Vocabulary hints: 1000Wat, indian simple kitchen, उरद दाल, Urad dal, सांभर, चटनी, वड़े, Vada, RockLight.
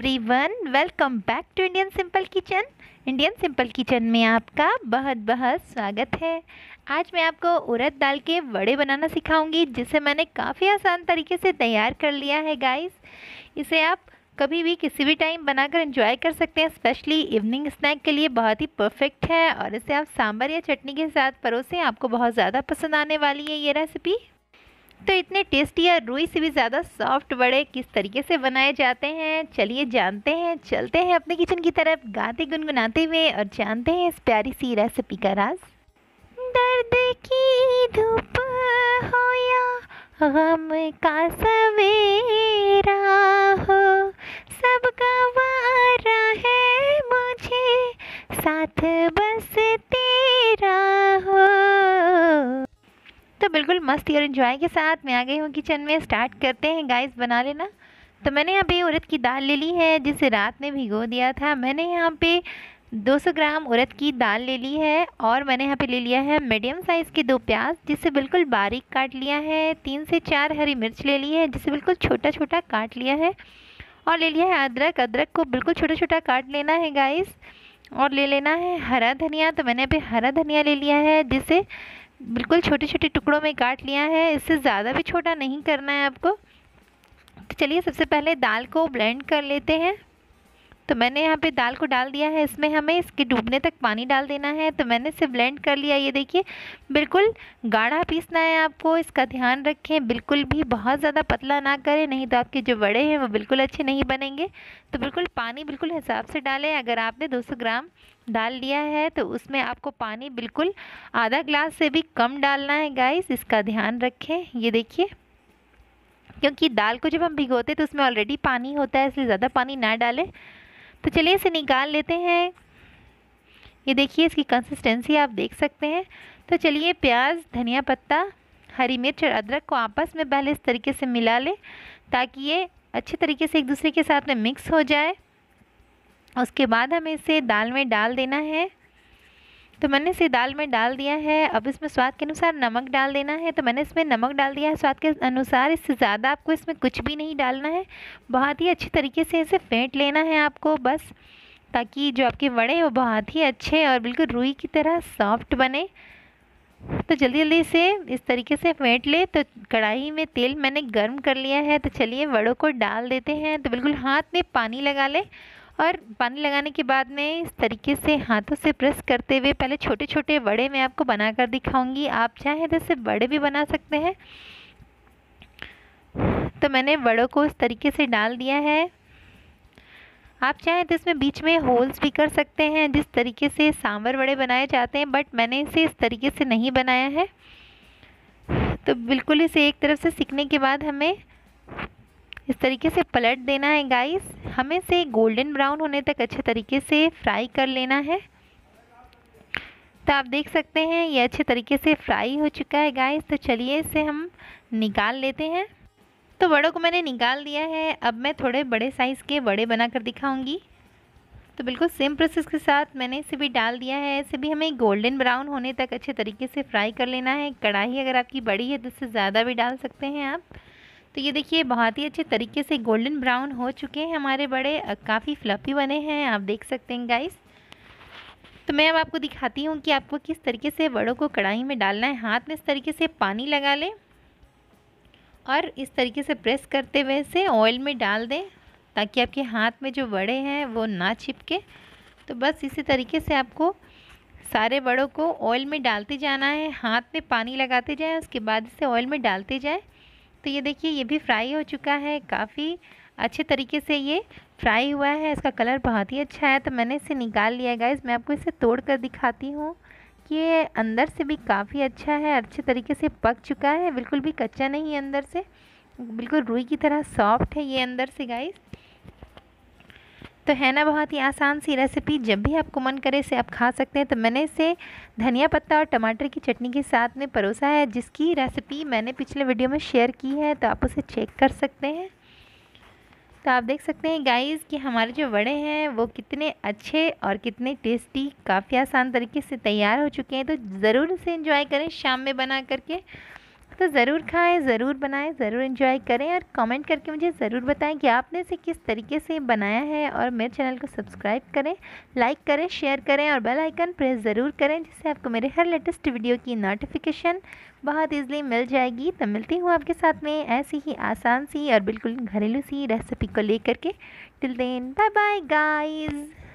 Everyone, welcome back to Indian simple kitchen. Indian simple kitchen में आपका बहुत बहुत स्वागत है। आज मैं आपको उरद दाल के वड़े बनाना सिखाऊंगी, जिसे मैंने काफ़ी आसान तरीके से तैयार कर लिया है गाइस। इसे आप कभी भी किसी भी टाइम बनाकर एंजॉय कर सकते हैं, स्पेशली इवनिंग स्नैक के लिए बहुत ही परफेक्ट है। और इसे आप सांभर या चटनी के साथ परोसें, आपको बहुत ज़्यादा पसंद आने वाली है ये रेसिपी। तो इतने टेस्टी या रुई से भी ज़्यादा सॉफ्ट वड़े किस तरीके से बनाए जाते हैं, चलिए जानते हैं। चलते हैं अपने किचन की तरफ गाते गुनगुनाते हुए और जानते हैं इस प्यारी सी रेसिपी का राज। दर्द की धूप हो या गम का सवेरा हो, सबका वारा है मुझे साथ बस तेरा हो। तो बिल्कुल मस्ती और एंजॉय के साथ मैं आ गई हूँ किचन में। स्टार्ट करते हैं गाइस बना लेना। तो मैंने यहाँ पे उड़द की दाल ले ली है, जिसे रात में भिगो दिया था। मैंने यहाँ पे 200 ग्राम उड़द की दाल ले ली है और मैंने यहाँ पे ले लिया है मीडियम साइज़ के 2 प्याज, जिसे बिल्कुल बारीक काट लिया है। 3 से 4 हरी मिर्च ले ली है, जिसे बिल्कुल छोटा छोटा काट लिया है। और ले लिया है अदरक, अदरक को बिल्कुल छोटा छोटा काट लेना है गाइस। और ले लेना है हरा धनिया, तो मैंने यहाँ पे हरा धनिया ले लिया है, जिसे बिल्कुल छोटे छोटे टुकड़ों में काट लिया है। इससे ज़्यादा भी छोटा नहीं करना है आपको। तो चलिए सबसे पहले दाल को ब्लेंड कर लेते हैं। तो मैंने यहाँ पे दाल को डाल दिया है, इसमें हमें इसके डूबने तक पानी डाल देना है। तो मैंने इसे ब्लेंड कर लिया। ये देखिए बिल्कुल गाढ़ा पीसना है आपको, इसका ध्यान रखें। बिल्कुल भी बहुत ज़्यादा पतला ना करें, नहीं तो आपके जो वड़े हैं वो बिल्कुल अच्छे नहीं बनेंगे। तो बिल्कुल पानी बिल्कुल हिसाब से डालें। अगर आपने 200 ग्राम दाल लिया है तो उसमें आपको पानी बिल्कुल आधा ग्लास से भी कम डालना है गाइस, इसका ध्यान रखें। ये देखिए, क्योंकि दाल को जब हम भिगोते तो उसमें ऑलरेडी पानी होता है, इसलिए ज़्यादा पानी ना डालें। तो चलिए इसे निकाल लेते हैं। ये देखिए इसकी कंसिस्टेंसी आप देख सकते हैं। तो चलिए प्याज, धनिया पत्ता, हरी मिर्च और अदरक को आपस में पहले इस तरीके से मिला लें, ताकि ये अच्छे तरीके से एक दूसरे के साथ में मिक्स हो जाए। उसके बाद हमें इसे दाल में डाल देना है। तो मैंने इसे दाल में डाल दिया है। अब इसमें स्वाद के अनुसार नमक डाल देना है। तो मैंने इसमें नमक डाल दिया है स्वाद के अनुसार, इससे ज़्यादा आपको इसमें कुछ भी नहीं डालना है। बहुत ही अच्छे तरीके से इसे फेंट लेना है आपको बस, ताकि जो आपके वड़े हैं वो बहुत ही अच्छे और बिल्कुल रुई की तरह सॉफ्ट बने। तो जल्दी जल्दी इसे इस तरीके से फेंट ले। तो कढ़ाई में तेल मैंने गर्म कर लिया है। तो चलिए वड़ों को डाल देते हैं। तो बिल्कुल हाथ में पानी लगा लें और पानी लगाने के बाद में इस तरीके से हाथों से प्रेस करते हुए पहले छोटे छोटे वड़े मैं आपको बनाकर दिखाऊंगी। आप चाहें तो इसे बड़े भी बना सकते हैं। तो मैंने वड़ों को इस तरीके से डाल दिया है। आप चाहें तो इसमें बीच में होल्स भी कर सकते हैं, जिस तरीके से सांभर वड़े बनाए जाते हैं, बट मैंने इसे इस तरीके से नहीं बनाया है। तो बिल्कुल इसे एक तरफ से सिकने के बाद हमें इस तरीके से पलट देना है गाइस। हमें इसे गोल्डन ब्राउन होने तक अच्छे तरीके से फ्राई कर लेना है। तो आप देख सकते हैं ये अच्छे तरीके से फ्राई हो चुका है गाइस। तो चलिए इसे हम निकाल लेते हैं। तो वड़ों को मैंने निकाल दिया है। अब मैं थोड़े बड़े साइज़ के वड़े बनाकर दिखाऊंगी। तो बिल्कुल सेम प्रोसेस के साथ मैंने इसे भी डाल दिया है। इसे भी हमें गोल्डन ब्राउन होने तक अच्छे तरीके से फ्राई कर लेना है। कढ़ाई अगर आपकी बड़ी है तो इससे ज़्यादा भी डाल सकते हैं आप। तो ये देखिए बहुत ही अच्छे तरीके से गोल्डन ब्राउन हो चुके हैं हमारे बड़े, काफ़ी फ्लफी बने हैं, आप देख सकते हैं गाइस। तो मैं अब आपको दिखाती हूँ कि आपको किस तरीके से वड़ों को कढ़ाई में डालना है। हाथ में इस तरीके से पानी लगा लें और इस तरीके से प्रेस करते हुए इसे ऑयल में डाल दें, ताकि आपके हाथ में जो वड़े हैं वो ना चिपके। तो बस इसी तरीके से आपको सारे वड़ों को ऑयल में डालते जाना है। हाथ में पानी लगाते जाएँ, उसके बाद इसे ऑयल में डालते जाएँ। तो ये देखिए ये भी फ्राई हो चुका है, काफ़ी अच्छे तरीके से ये फ्राई हुआ है। इसका कलर बहुत ही अच्छा है। तो मैंने इसे निकाल लिया है गाइस। मैं आपको इसे तोड़ कर दिखाती हूँ कि ये अंदर से भी काफ़ी अच्छा है, अच्छे तरीके से पक चुका है, बिल्कुल भी कच्चा नहीं है, अंदर से बिल्कुल रुई की तरह सॉफ्ट है ये अंदर से गाइस। तो है ना बहुत ही आसान सी रेसिपी, जब भी आपको मन करे इसे आप खा सकते हैं। तो मैंने इसे धनिया पत्ता और टमाटर की चटनी के साथ में परोसा है, जिसकी रेसिपी मैंने पिछले वीडियो में शेयर की है, तो आप उसे चेक कर सकते हैं। तो आप देख सकते हैं गाइस कि हमारे जो वड़े हैं वो कितने अच्छे और कितने टेस्टी, काफ़ी आसान तरीके से तैयार हो चुके हैं। तो ज़रूर इसे एंजॉय करें शाम में बना करके। तो ज़रूर खाएं, ज़रूर बनाएं, ज़रूर एंजॉय करें और कमेंट करके मुझे ज़रूर बताएं कि आपने इसे किस तरीके से बनाया है। और मेरे चैनल को सब्सक्राइब करें, लाइक करें, शेयर करें और बेल आइकन प्रेस ज़रूर करें, जिससे आपको मेरे हर लेटेस्ट वीडियो की नोटिफिकेशन बहुत ईजिली मिल जाएगी। तो मिलती हूँ आपके साथ में ऐसी ही आसान सी और बिल्कुल घरेलू सी रेसिपी को लेकर के। Till then bye bye guys.